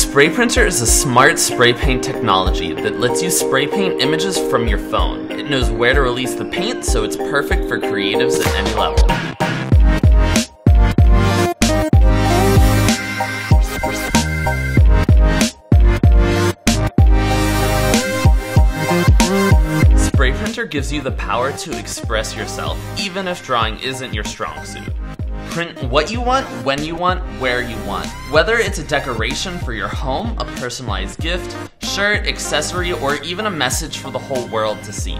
Spray Printer is a smart spray paint technology that lets you spray paint images from your phone. It knows where to release the paint, so it's perfect for creatives at any level. Spray Printer gives you the power to express yourself, even if drawing isn't your strong suit. Print what you want, when you want, where you want. Whether it's a decoration for your home, a personalized gift, shirt, accessory, or even a message for the whole world to see.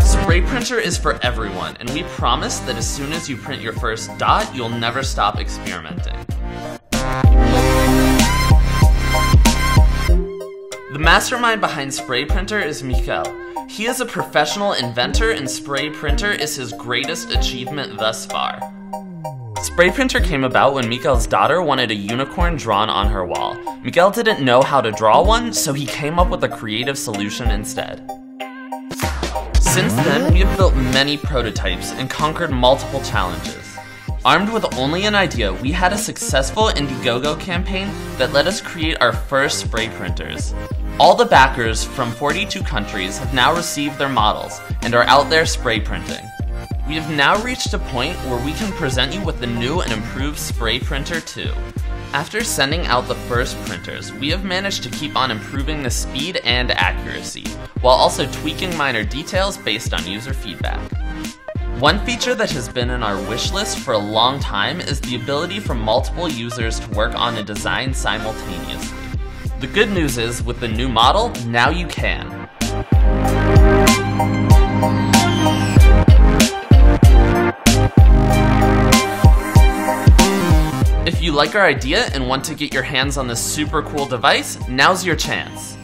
Spray Printer is for everyone, and we promise that as soon as you print your first dot, you'll never stop experimenting. The mastermind behind Spray Printer is Mikel. He is a professional inventor, and Spray Printer is his greatest achievement thus far. Spray Printer came about when Mikel's daughter wanted a unicorn drawn on her wall. Mikel didn't know how to draw one, so he came up with a creative solution instead. Since then, we have built many prototypes and conquered multiple challenges. Armed with only an idea, we had a successful Indiegogo campaign that let us create our first spray printers. All the backers from 42 countries have now received their models and are out there spray printing. We have now reached a point where we can present you with the new and improved Spray Printer 2. After sending out the first printers, we have managed to keep on improving the speed and accuracy, while also tweaking minor details based on user feedback. One feature that has been in our wish list for a long time is the ability for multiple users to work on a design simultaneously. The good news is, with the new model, now you can. If you like our idea and want to get your hands on this super cool device, now's your chance.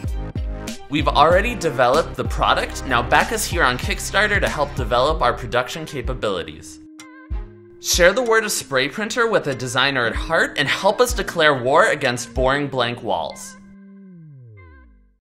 We've already developed the product, now back us here on Kickstarter to help develop our production capabilities. Share the word of Spray Printer with a designer at heart and help us declare war against boring blank walls.